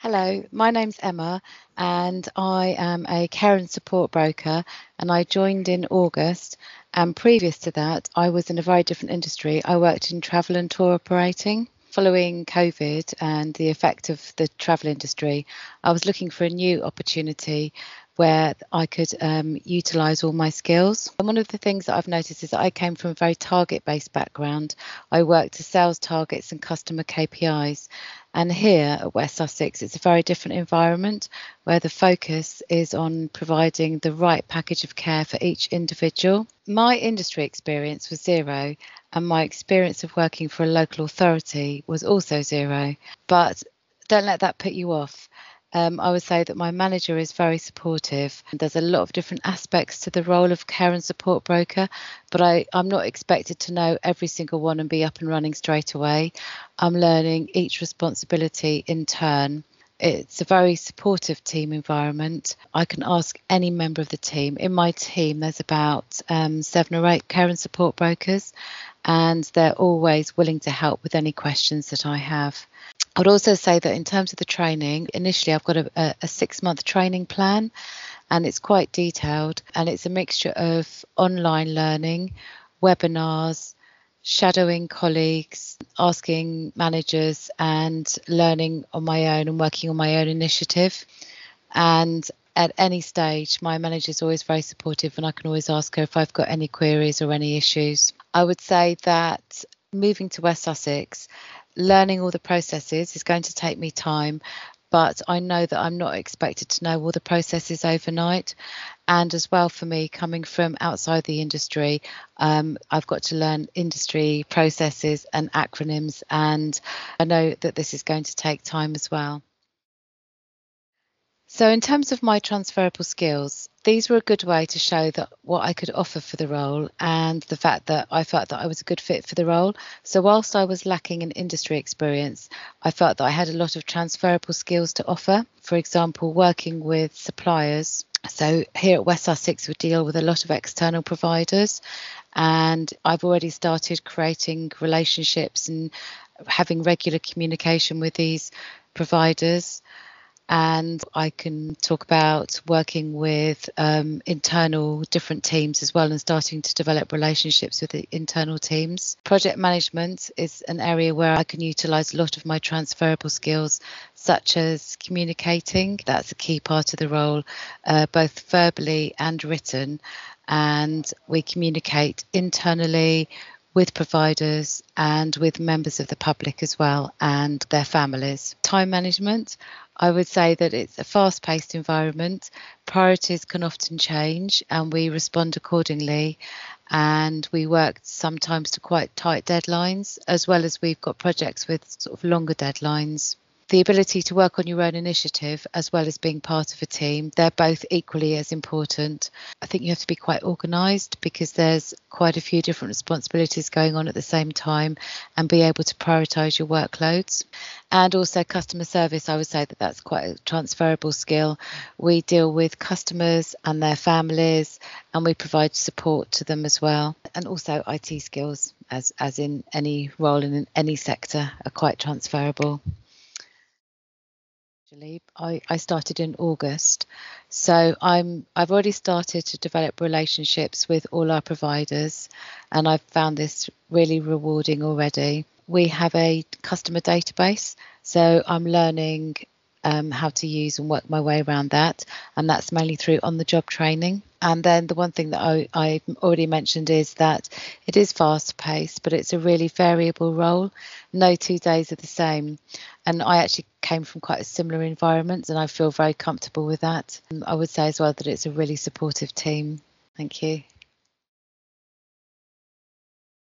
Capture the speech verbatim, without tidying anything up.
Hello, my name's Emma and I am a care and support broker, and I joined in August, and previous to that I was in a very different industry. I worked in travel and tour operating. Following COVID and the effect of the travel industry, I was looking for a new opportunity where I could um, utilise all my skills. And one of the things that I've noticed is that I came from a very target-based background. I worked to sales targets and customer K P Is. And here at West Sussex, it's a very different environment where the focus is on providing the right package of care for each individual. My industry experience was zero, and my experience of working for a local authority was also zero. But don't let that put you off. Um, I would say that my manager is very supportive. There's a lot of different aspects to the role of care and support broker, but I, I'm not expected to know every single one and be up and running straight away. I'm learning each responsibility in turn. It's a very supportive team environment. I can ask any member of the team. In my team, there's about um, seven or eight care and support brokers, and they're always willing to help with any questions that I have. I would also say that in terms of the training, initially I've got a, a six-month training plan, and it's quite detailed, and it's a mixture of online learning, webinars, shadowing colleagues, asking managers, and learning on my own and working on my own initiative. And at any stage, my manager is always very supportive, and I can always ask her if I've got any queries or any issues. I would say that moving to West Sussex, learning all the processes is going to take me time, but I know that I'm not expected to know all the processes overnight. And as well, for me, coming from outside the industry, um, I've got to learn industry processes and acronyms, and I know that this is going to take time as well. So in terms of my transferable skills, these were a good way to show that what I could offer for the role, and the fact that I felt that I was a good fit for the role. So whilst I was lacking in industry experience, I felt that I had a lot of transferable skills to offer. For example, working with suppliers. So here at West Sussex, we deal with a lot of external providers, and I've already started creating relationships and having regular communication with these providers. And I can talk about working with um, internal different teams as well, and starting to develop relationships with the internal teams. Project management is an area where I can utilise a lot of my transferable skills, such as communicating. That's a key part of the role, uh, both verbally and written. And we communicate internally with providers and with members of the public as well, and their families. Time management, I would say that it's a fast-paced environment. Priorities can often change, and we respond accordingly, and we work sometimes to quite tight deadlines, as well as we've got projects with sort of longer deadlines. The ability to work on your own initiative as well as being part of a team, they're both equally as important. I think you have to be quite organised, because there's quite a few different responsibilities going on at the same time, and be able to prioritise your workloads. And also customer service, I would say that that's quite a transferable skill. We deal with customers and their families, and we provide support to them as well. And also I T skills, as, as in any role in any sector, are quite transferable. I, I started in August, so I'm I've already started to develop relationships with all our providers, and I've found this really rewarding already. We have a customer database, so I'm learning um, how to use and work my way around that, and that's mainly through on-the-job training. And then the one thing that I, I already mentioned is that it is fast-paced, but it's a really variable role. No two days are the same. And I actually came from quite a similar environment, and I feel very comfortable with that. And I would say as well that it's a really supportive team. Thank you.